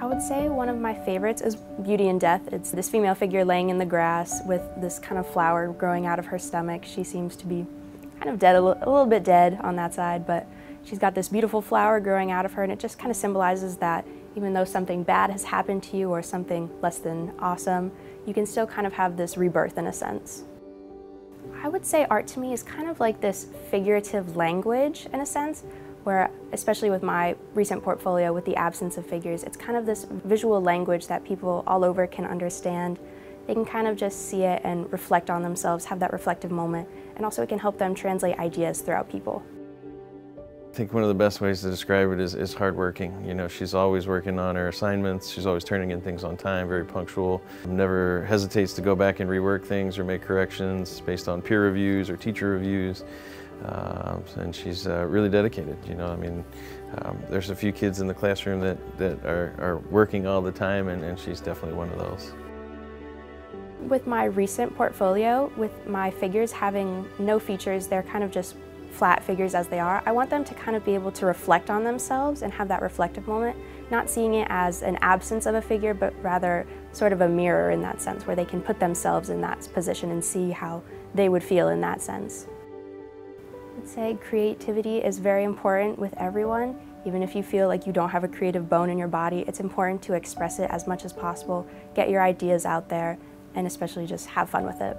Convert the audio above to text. I would say one of my favorites is Beauty and Death. It's this female figure laying in the grass with this kind of flower growing out of her stomach. She seems to be kind of dead, a little bit dead on that side, but she's got this beautiful flower growing out of her, and it just kind of symbolizes that even though something bad has happened to you or something less than awesome, you can still kind of have this rebirth in a sense. I would say art to me is kind of like this figurative language in a sense, where especially with my recent portfolio with the absence of figures, it's kind of this visual language that people all over can understand. They can kind of just see it and reflect on themselves, have that reflective moment, and also it can help them translate ideas throughout people. I think one of the best ways to describe it is hardworking. You know, she's always working on her assignments, she's always turning in things on time, very punctual, never hesitates to go back and rework things or make corrections based on peer reviews or teacher reviews. And she's really dedicated, you know, I mean, there's a few kids in the classroom that are working all the time, and she's definitely one of those. With my recent portfolio, with my figures having no features, they're kind of just flat figures as they are, I want them to kind of be able to reflect on themselves and have that reflective moment, not seeing it as an absence of a figure, but rather sort of a mirror in that sense, where they can put themselves in that position and see how they would feel in that sense. I'd say creativity is very important with everyone. Even if you feel like you don't have a creative bone in your body, it's important to express it as much as possible, get your ideas out there, and especially just have fun with it.